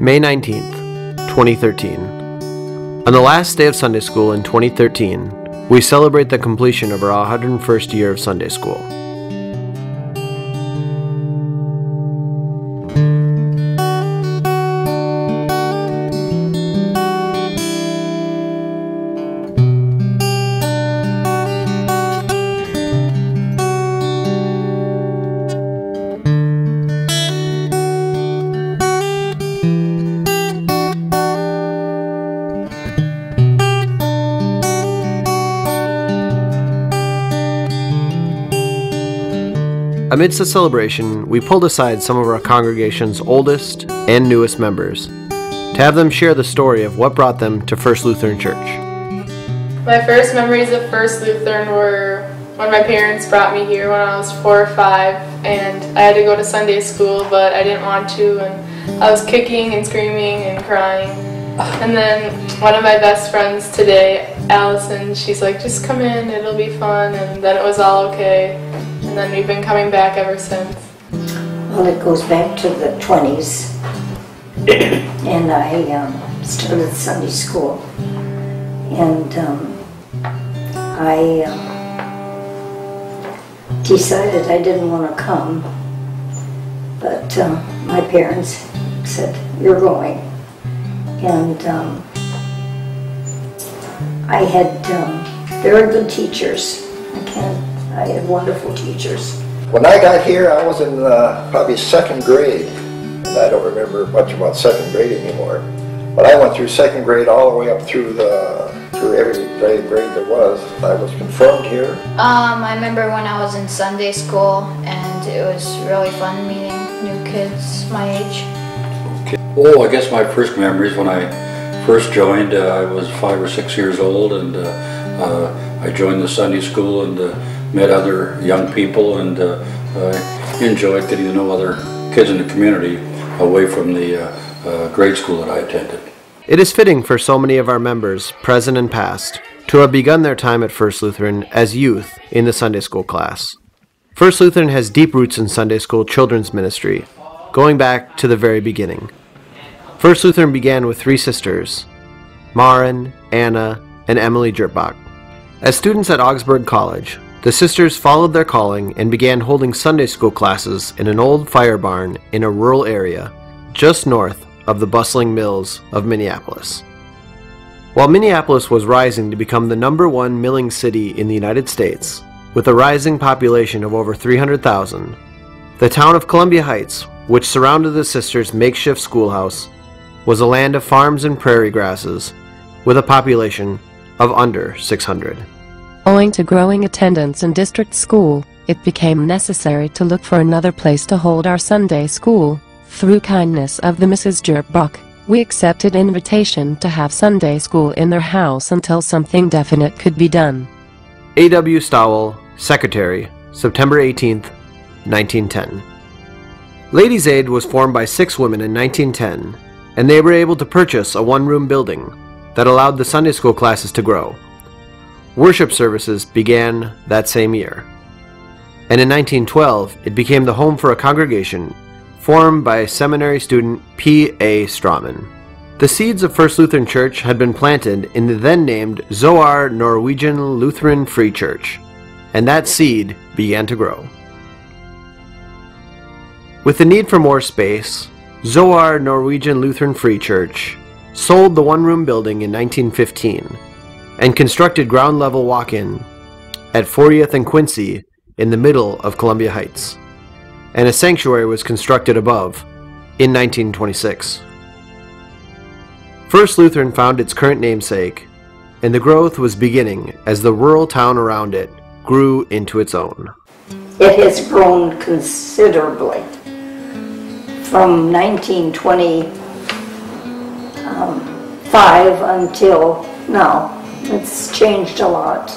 May 19th, 2013. On the last day of Sunday School in 2013, we celebrate the completion of our 101st year of Sunday School. Amidst the celebration, we pulled aside some of our congregation's oldest and newest members to have them share the story of what brought them to First Lutheran Church. My first memories of First Lutheran were when my parents brought me here when I was 4 or 5, and I had to go to Sunday school, but I didn't want to, and I was kicking and screaming and crying. And then one of my best friends today, Allison, she's like, just come in, it'll be fun, and then it was all okay. And then we've been coming back ever since. Well, it goes back to the 20s, and I started Sunday school, and I decided I didn't want to come, but my parents said, you're going, and I had very good teachers. I had wonderful teachers. When I got here, I was in probably 2nd grade, and I don't remember much about 2nd grade anymore. But I went through 2nd grade all the way up through every grade there was. I was confirmed here. I remember when I was in Sunday school, and it was really fun meeting new kids my age. Okay. Oh, I guess my first memories when I first joined, I was 5 or 6 years old, and I joined the Sunday school and met other young people, and I enjoyed getting to know other kids in the community away from the grade school that I attended. It is fitting for so many of our members, present and past, to have begun their time at First Lutheran as youth in the Sunday school class. First Lutheran has deep roots in Sunday school children's ministry, going back to the very beginning. First Lutheran began with 3 sisters, Maren, Anna, and Emily Jertbach. As students at Augsburg College, the sisters followed their calling and began holding Sunday school classes in an old fire barn in a rural area just north of the bustling mills of Minneapolis. While Minneapolis was rising to become the #1 milling city in the United States, with a rising population of over 300,000, the town of Columbia Heights, which surrounded the sisters' makeshift schoolhouse, was a land of farms and prairie grasses with a population of under 600. Owing to growing attendance in district school, it became necessary to look for another place to hold our Sunday school. Through kindness of the Mrs. Jertbach, we accepted invitation to have Sunday school in their house until something definite could be done. A.W. Stowell, Secretary, September 18, 1910. Ladies' Aid was formed by 6 women in 1910, and they were able to purchase a 1-room building that allowed the Sunday school classes to grow. Worship services began that same year, and in 1912 it became the home for a congregation formed by seminary student P.A. Strauman. The seeds of First Lutheran Church had been planted in the then named Zoar Norwegian Lutheran Free Church, and that seed began to grow. With the need for more space, Zoar Norwegian Lutheran Free Church sold the 1-room building in 1915 and constructed ground-level walk-in at 40th and Quincy in the middle of Columbia Heights, and a sanctuary was constructed above in 1926. First Lutheran found its current namesake, and the growth was beginning as the rural town around it grew into its own. It has grown considerably. From 1925 until now, it's changed a lot.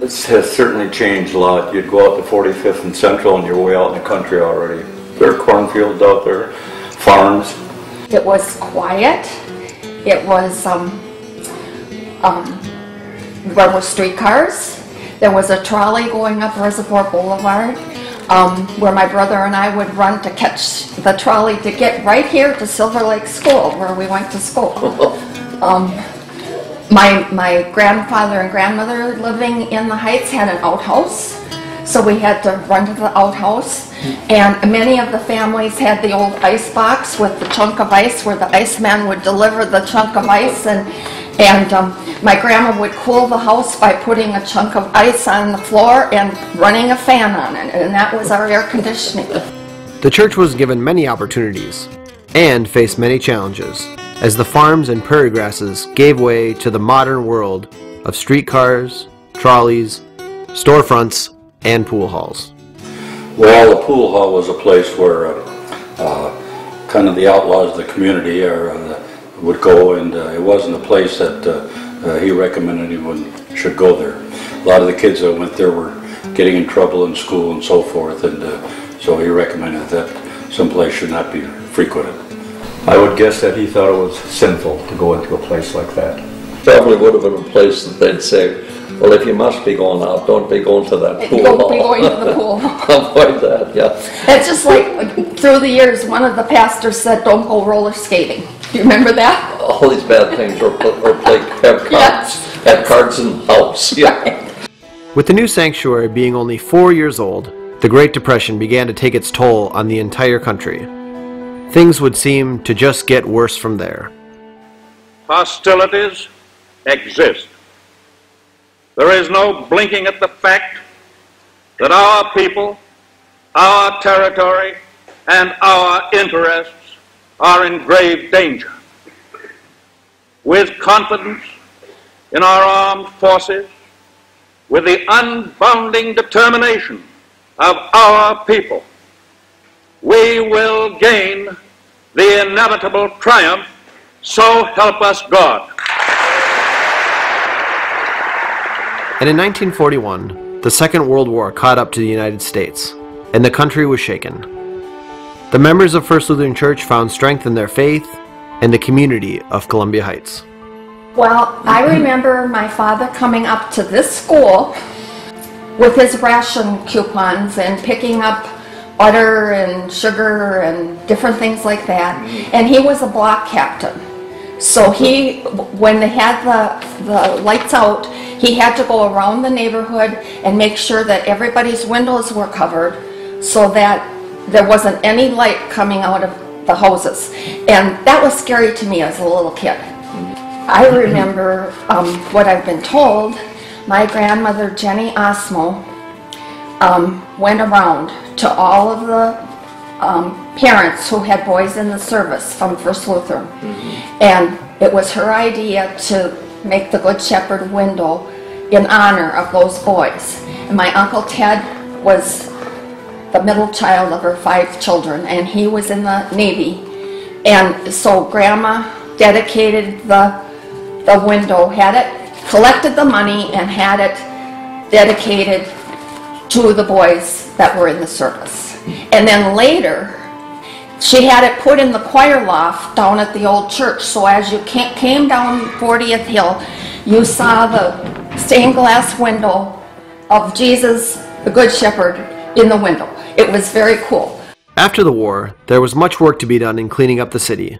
It has certainly changed a lot. You'd go out to 45th and Central and you're way out in the country already. There are cornfields out there, farms. It was quiet. It was, there were streetcars. There was a trolley going up Reservoir Boulevard. where my brother and I would run to catch the trolley to get right here to Silver Lake School, where we went to school. My grandfather and grandmother living in the Heights had an outhouse, so we had to run to the outhouse. And many of the families had the old ice box with the chunk of ice where the iceman would deliver the chunk of ice. And my grandma would cool the house by putting a chunk of ice on the floor and running a fan on it, and that was our air conditioning. The church was given many opportunities and faced many challenges as the farms and prairie grasses gave way to the modern world of streetcars, trolleys, storefronts, and pool halls. Well, the pool hall was a place where kind of the outlaws of the community or would go, and it wasn't a place that he recommended anyone should go there. A lot of the kids that went there were getting in trouble in school and so forth, and so he recommended that some place should not be frequented. I would guess that he thought it was sinful to go into a place like that. Probably would have been a place that they'd say, well, if you must be going out, don't be going to that pool hall. Don't be going to the pool hall. Avoid that, yeah. It's just like, through the years, one of the pastors said, don't go roller skating. You remember that? All these bad things were played, have cards, yes. Have cards and house. Yeah. Right. With the new sanctuary being only 4 years old, the Great Depression began to take its toll on the entire country. Things would seem to just get worse from there. Hostilities exist. There is no blinking at the fact that our people, our territory, and our interests are in grave danger. With confidence in our armed forces, with the unbounding determination of our people, we will gain the inevitable triumph, so help us God. And in 1941, the Second World War caught up to the United States, and the country was shaken. The members of First Lutheran Church found strength in their faith and the community of Columbia Heights. Well, I remember my father coming up to this school with his ration coupons and picking up butter and sugar and different things like that. And he was a block captain. So he, when they had the lights out, he had to go around the neighborhood and make sure that everybody's windows were covered so that there wasn't any light coming out of the houses. And that was scary to me as a little kid. I remember what I've been told. My grandmother, Jenny Osmo, went around to all of the parents who had boys in the service from First Lutheran. And it was her idea to make the Good Shepherd window in honor of those boys. And my Uncle Ted was the middle child of her 5 children, and he was in the Navy. And so Grandma dedicated the window, had it, collected the money, and had it dedicated to the boys that were in the service. And then later, she had it put in the choir loft down at the old church. So as you came down 40th Hill, you saw the stained glass window of Jesus, the Good Shepherd, in the window. It was very cool. After the war, there was much work to be done in cleaning up the city.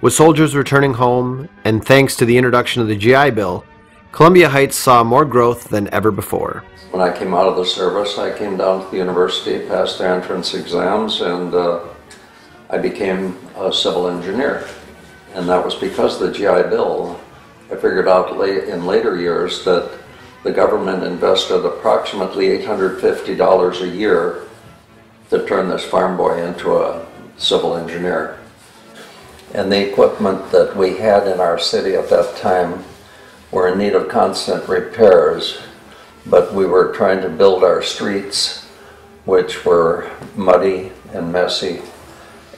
With soldiers returning home, and thanks to the introduction of the GI Bill, Columbia Heights saw more growth than ever before. When I came out of the service, I came down to the university, passed the entrance exams, and I became a civil engineer. And that was because of the GI Bill. I figured out in later years that the government invested approximately $850 a year to turn this farm boy into a civil engineer. And the equipment that we had in our city at that time were in need of constant repairs, but we were trying to build our streets, which were muddy and messy,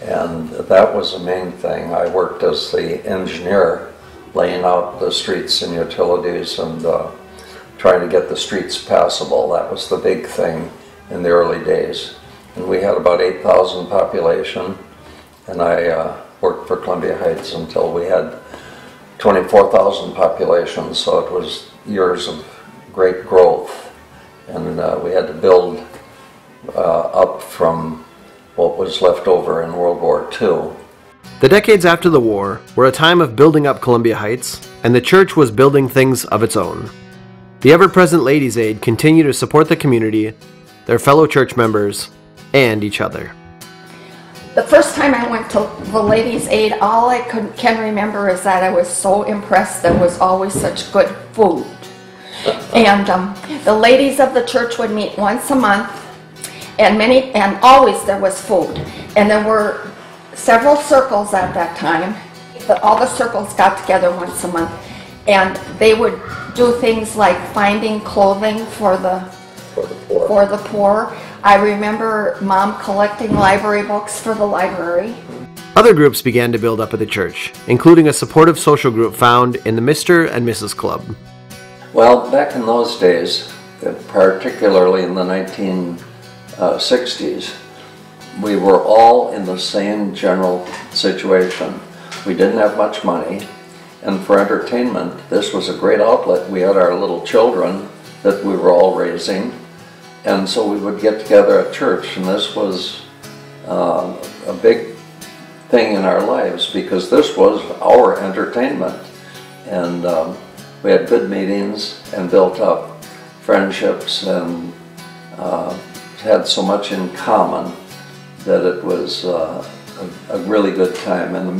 and that was the main thing. I worked as the engineer, laying out the streets and utilities and trying to get the streets passable. That was the big thing in the early days. And we had about 8,000 population, and I worked for Columbia Heights until we had 24,000 population, so it was years of great growth. And we had to build up from what was left over in World War II. The decades after the war were a time of building up Columbia Heights, and the church was building things of its own. The ever-present Ladies' Aid continued to support the community, their fellow church members, and each other. The first time I went to the Ladies' Aid, all I can remember is that I was so impressed. There was always such good food. And the ladies of the church would meet once a month, and always there was food. And there were several circles at that time. All the circles got together once a month, and they would do things like finding clothing for the poor. I remember Mom collecting library books for the library. Other groups began to build up at the church, including a supportive social group found in the Mr. and Mrs. Club. Well, back in those days, particularly in the 1960s, we were all in the same general situation. We didn't have much money, and for entertainment, this was a great outlet. We had our little children that we were all raising, and so we would get together at church, and this was a big thing in our lives because this was our entertainment. And we had good meetings and built up friendships and had so much in common that it was a really good time, and the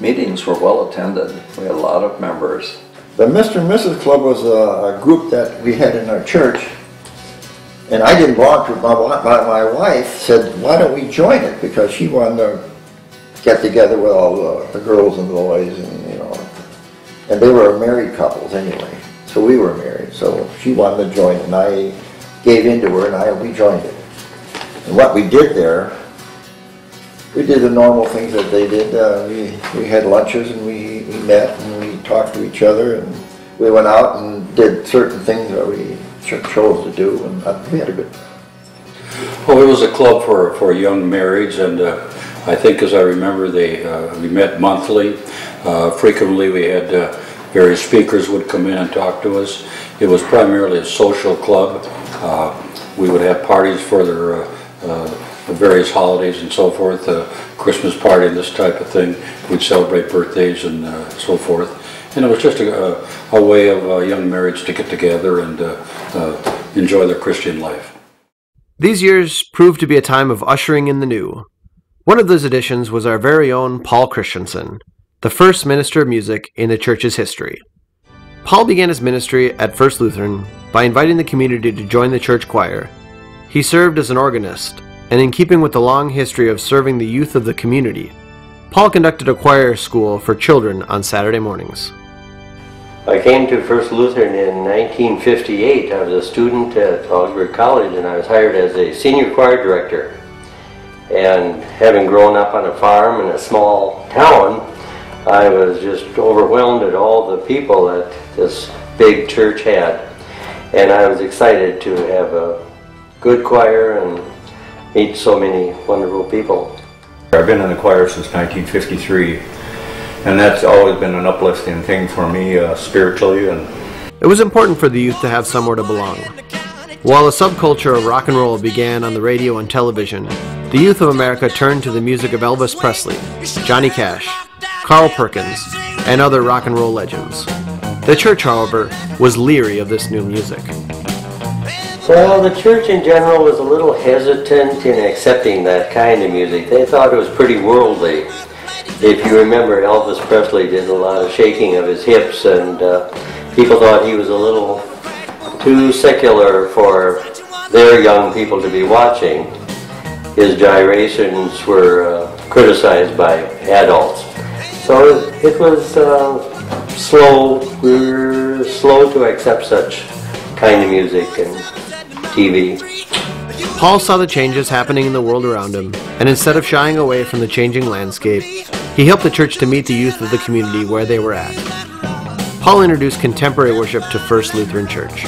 meetings were well attended. We had a lot of members. The Mr. and Mrs. Club was a group that we had in our church, and I didn't belong to it. My wife said, why don't we join it, because she wanted to get together with all the girls and the boys, and you know, and they were married couples anyway, so we were married, so she wanted to join it, and I gave in to her, and we joined it. And what we did there, we did the normal things that they did. We had lunches, and we met, and we talked to each other, and we went out and did certain things that we chose to do, and we had a good time. Well, it was a club for young marrieds, and I think, as I remember, we met monthly. Frequently we had various speakers would come in and talk to us. It was primarily a social club. We would have parties for their various holidays and so forth, Christmas party and this type of thing. We'd celebrate birthdays and so forth. And it was just a way of young marrieds to get together and enjoy their Christian life. These years proved to be a time of ushering in the new. One of those additions was our very own Paul Christensen, the first minister of music in the church's history. Paul began his ministry at First Lutheran by inviting the community to join the church choir. He served as an organist, and in keeping with the long history of serving the youth of the community, Paul conducted a choir school for children on Saturday mornings. I came to First Lutheran in 1958. I was a student at Augsburg College, and I was hired as a senior choir director. And having grown up on a farm in a small town, I was just overwhelmed at all the people that this big church had. And I was excited to have a good choir and meet so many wonderful people. I've been in the choir since 1953, and that's always been an uplifting thing for me spiritually. And it was important for the youth to have somewhere to belong. While a subculture of rock and roll began on the radio and television, the youth of America turned to the music of Elvis Presley, Johnny Cash, Carl Perkins, and other rock and roll legends. The church, however, was leery of this new music. Well, the church in general was a little hesitant in accepting that kind of music. They thought it was pretty worldly. If you remember, Elvis Presley did a lot of shaking of his hips, and people thought he was a little too secular for their young people to be watching. His gyrations were criticized by adults. So it was we were slow to accept such kind of music and TV. Paul saw the changes happening in the world around him, and instead of shying away from the changing landscape, he helped the church to meet the youth of the community where they were at. Paul introduced contemporary worship to First Lutheran Church.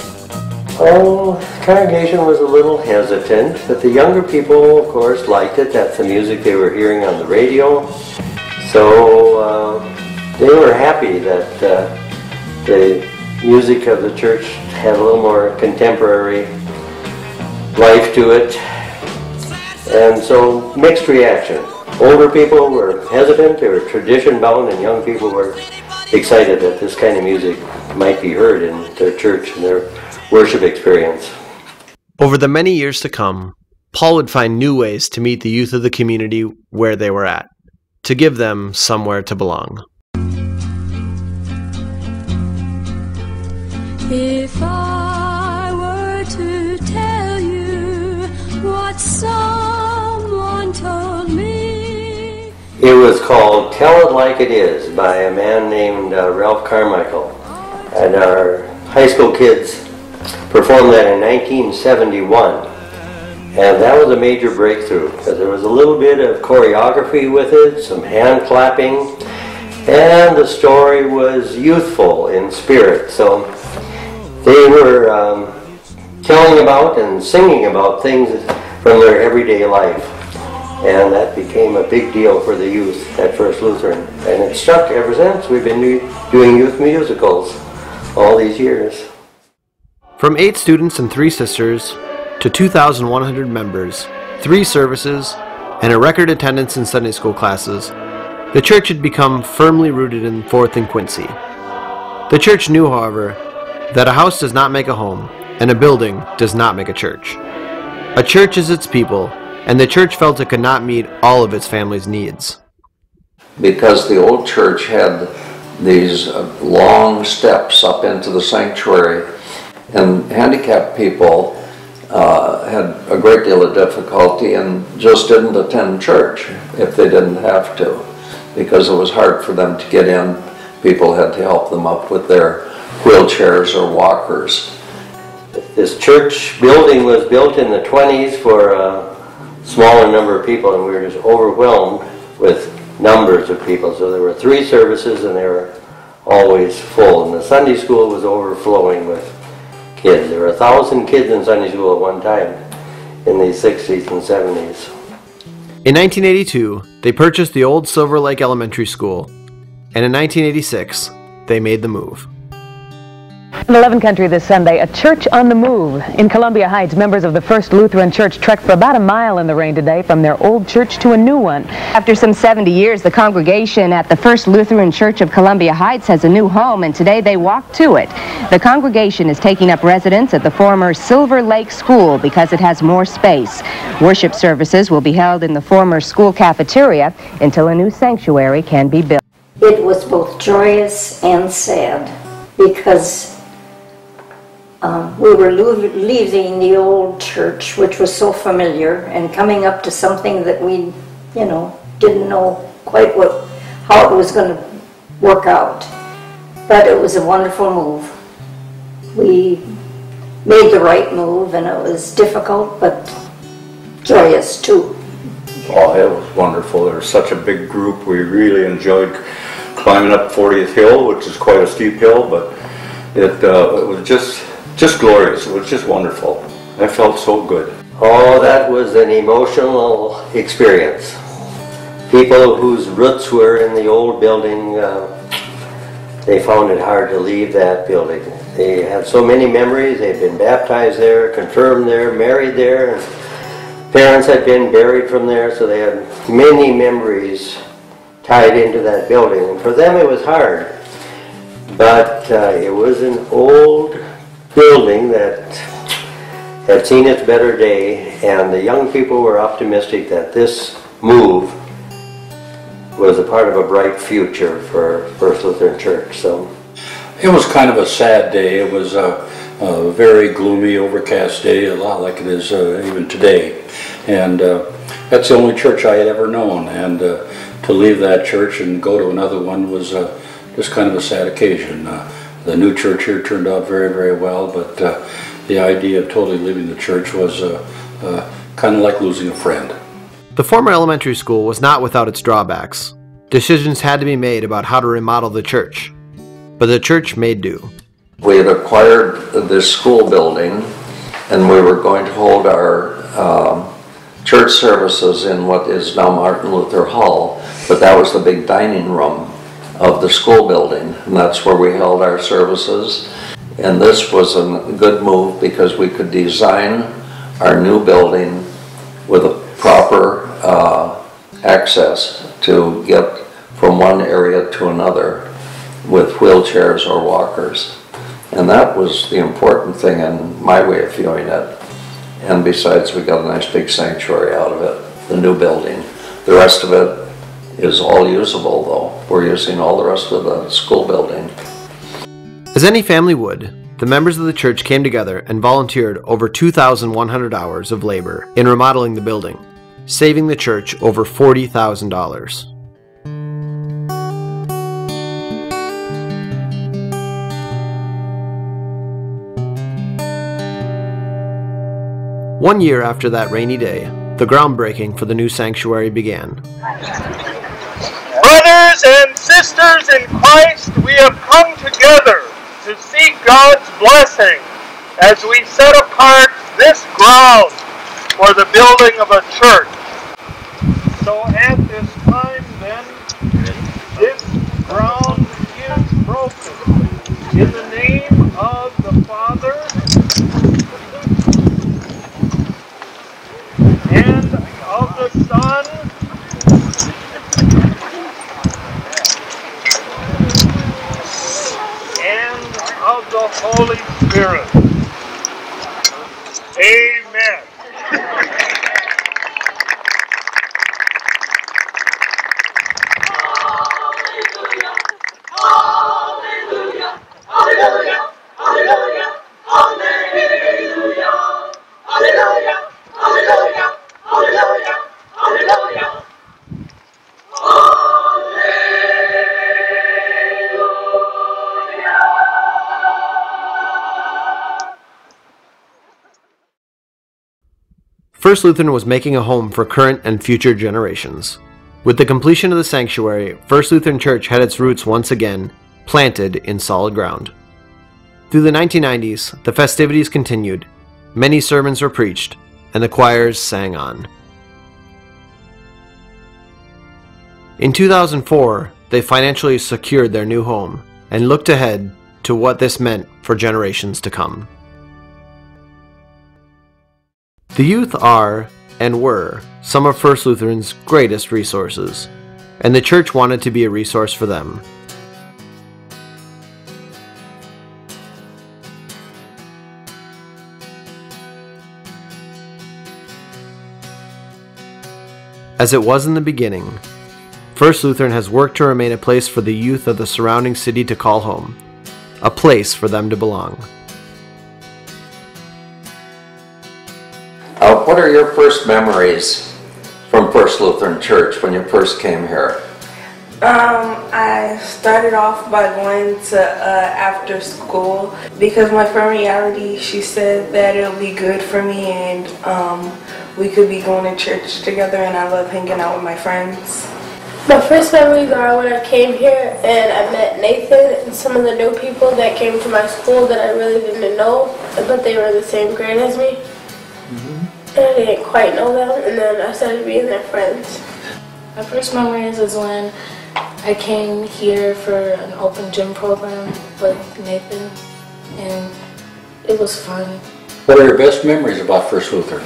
Oh, the congregation was a little hesitant, but the younger people, of course, liked it. That's the music they were hearing on the radio. So they were happy that the music of the church had a little more contemporary life to it, And so, mixed reaction. Older people were hesitant, they were tradition bound, and young people were excited that this kind of music might be heard in their church and their worship experience. Over the many years to come, Paul would find new ways to meet the youth of the community where they were at, to give them somewhere to belong. If I were to tell you what someone told me... It was called Tell It Like It Is by a man named Ralph Carmichael. And our high school kids performed that in 1971. And that was a major breakthrough, because there was a little bit of choreography with it, some hand clapping, and the story was youthful in spirit. So they were telling about and singing about things from their everyday life. And that became a big deal for the youth at First Lutheran. And it stuck ever since. We've been doing youth musicals all these years. From 8 students and 3 sisters, to 2,100 members, 3 services, and a record attendance in Sunday school classes, the church had become firmly rooted in 4th and Quincy. The church knew, however, that a house does not make a home, and a building does not make a church. A church is its people, and the church felt it could not meet all of its family's needs. Because the old church had these long steps up into the sanctuary, and handicapped people had a great deal of difficulty and just didn't attend church if they didn't have to, because it was hard for them to get in. People had to help them up with their wheelchairs or walkers. This church building was built in the 20s for a smaller number of people, and we were just overwhelmed with numbers of people. So there were 3 services, and they were always full. And the Sunday school was overflowing with kids. There were 1,000 kids in Sunday school at one time in the 60s and 70s. In 1982, they purchased the old Silver Lake Elementary School, and in 1986, they made the move. In 11 Country this Sunday, a church on the move. In Columbia Heights, members of the First Lutheran Church trekked for about a mile in the rain today from their old church to a new one. After some 70 years, the congregation at the First Lutheran Church of Columbia Heights has a new home, and today they walk to it. The congregation is taking up residence at the former Silver Lake School because it has more space. Worship services will be held in the former school cafeteria until a new sanctuary can be built. It was both joyous and sad, because we were leaving the old church, which was so familiar, and coming up to something that we, you know, didn't know quite how it was going to work out. But it was a wonderful move. We made the right move, and it was difficult, but joyous too. Oh, it was wonderful. There was such a big group. We really enjoyed climbing up 40th Hill, which is quite a steep hill, but it was just glorious. It was just wonderful. I felt so good. Oh, that was an emotional experience. People whose roots were in the old building, they found it hard to leave that building. They had so many memories. They'd been baptized there, confirmed there, married there. And parents had been buried from there, so they had many memories tied into that building. And for them it was hard. But it was an old building that had seen its better day, and the young people were optimistic that this move was a part of a bright future for First Lutheran Church. So it was kind of a sad day. It was a very gloomy, overcast day, a lot like it is even today. And that's the only church I had ever known, and to leave that church and go to another one was just kind of a sad occasion. The new church here turned out very, very well, but the idea of totally leaving the church was kind of like losing a friend. The former elementary school was not without its drawbacks. Decisions had to be made about how to remodel the church, but the church made do. We had acquired this school building, and we were going to hold our church services in what is now Martin Luther Hall, but that was the big dining room of the school building, and that's where we held our services. And this was a good move because we could design our new building with a proper access to get from one area to another with wheelchairs or walkers. And that was the important thing in my way of viewing it. And besides, we got a nice big sanctuary out of it, the new building. The rest of it is all usable, though. We're using all the rest of the school building. As any family would, the members of the church came together and volunteered over 2,100 hours of labor in remodeling the building, saving the church over $40,000. One year after that rainy day, the groundbreaking for the new sanctuary began. Brothers and sisters in Christ, we have come together to seek God's blessing as we set apart this ground for the building of a church. So at this time, then, this ground is broken in the name of the Father, and of the Son, and of the Holy Spirit. Amen. Hallelujah! Hallelujah! Hallelujah! Hallelujah! Hallelujah! Hallelujah! Hallelujah! Hallelujah! Hallelujah! Hallelujah! First Lutheran was making a home for current and future generations. With the completion of the sanctuary, First Lutheran Church had its roots once again planted in solid ground. Through the 1990s, the festivities continued, many sermons were preached, and the choirs sang on. In 2004, they financially secured their new home and looked ahead to what this meant for generations to come. The youth are, and were, some of First Lutheran's greatest resources, and the church wanted to be a resource for them. As it was in the beginning, First Lutheran has worked to remain a place for the youth of the surrounding city to call home, a place for them to belong. What are your first memories from First Lutheran Church when you first came here? I started off by going to after school because my friend Reality, she said that it'll be good for me and we could be going to church together, and I love hanging out with my friends. My first memories are when I came here and I met Nathan and some of the new people that came to my school that I really didn't know, but they were the same grade as me. Mm-hmm. And I didn't quite know them, and then I started being their friends. My first memories is when I came here for an open gym program with Nathan, and it was fun. What are your best memories about First Lutheran?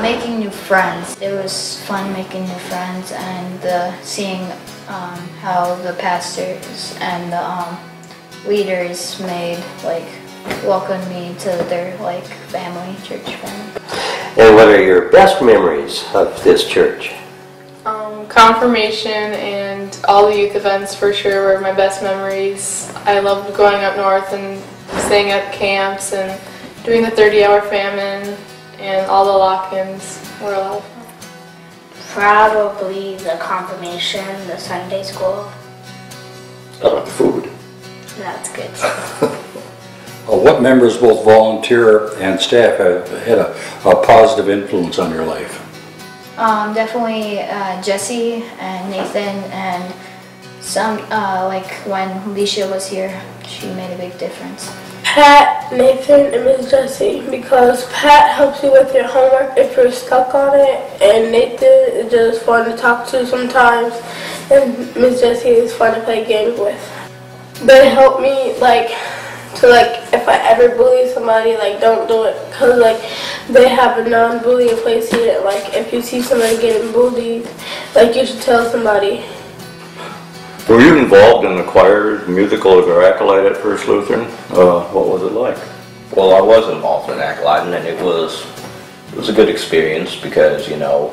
Making new friends. It was fun making new friends and seeing how the pastors and the leaders made welcome me to their family, church family. And what are your best memories of this church? Confirmation and all the youth events for sure were my best memories. I loved going up north and staying at camps and doing the 30-hour famine. And all the lock-ins were a lot of fun. Probably the confirmation, the Sunday school. Oh, food. That's good. Well, what members, both volunteer and staff, have had a positive influence on your life? Definitely Jesse and Nathan, and some, when Alicia was here, she made a big difference. Pat, Nathan, and Miss Jessie, because Pat helps you with your homework if you're stuck on it, and Nathan is just fun to talk to sometimes, and Miss Jessie is fun to play games with. They help me to, like, if I ever bully somebody, like, don't do it, because, like, they have a non-bullying place here. Like, if you see somebody getting bullied, like, you should tell somebody. Were you involved in the choir, musical, or acolyte at First Lutheran? What was it like? Well, I was involved in acolyte, and it was a good experience because, you know,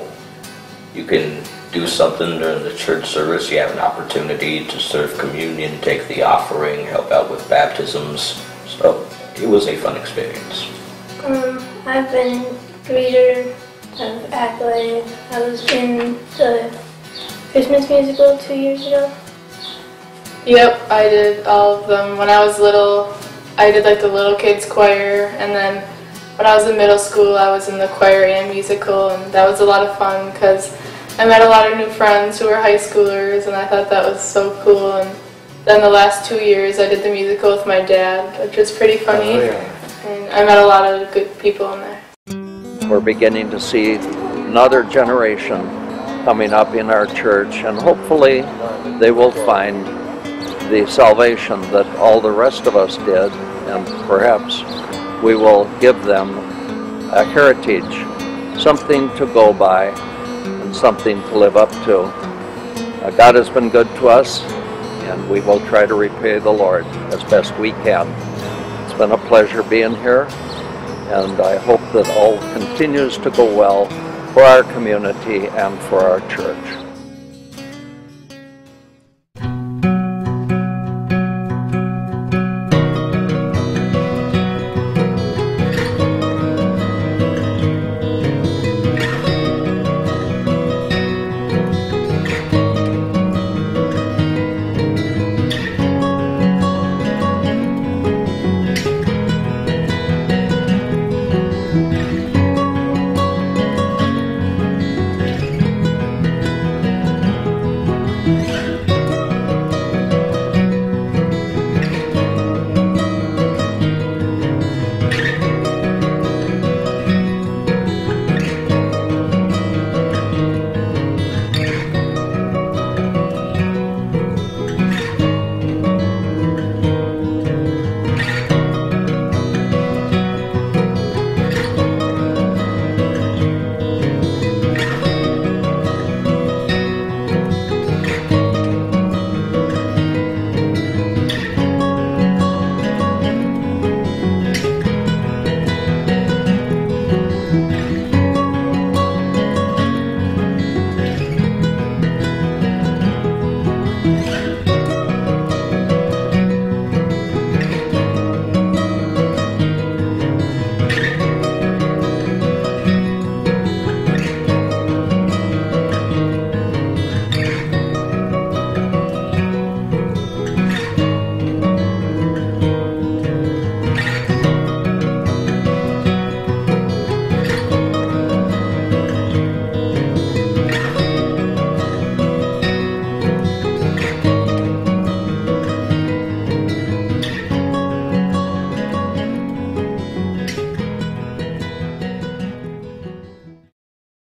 you can do something during the church service. You have an opportunity to serve communion, take the offering, help out with baptisms. So it was a fun experience. I've been greeter, I've acolyted. I was in the Christmas musical 2 years ago. Yep, I did all of them. When I was little, I did like the little kids choir, and then when I was in middle school, I was in the choir and musical, and that was a lot of fun because I met a lot of new friends who were high schoolers, and I thought that was so cool. And then the last 2 years, I did the musical with my dad, which was pretty funny. Oh, yeah. And I met a lot of good people in there. We're beginning to see another generation coming up in our church, and hopefully they will find the salvation that all the rest of us did, and perhaps we will give them a heritage, something to go by and something to live up to. God has been good to us, and we will try to repay the Lord as best we can. It's been a pleasure being here, and I hope that all continues to go well for our community and for our church.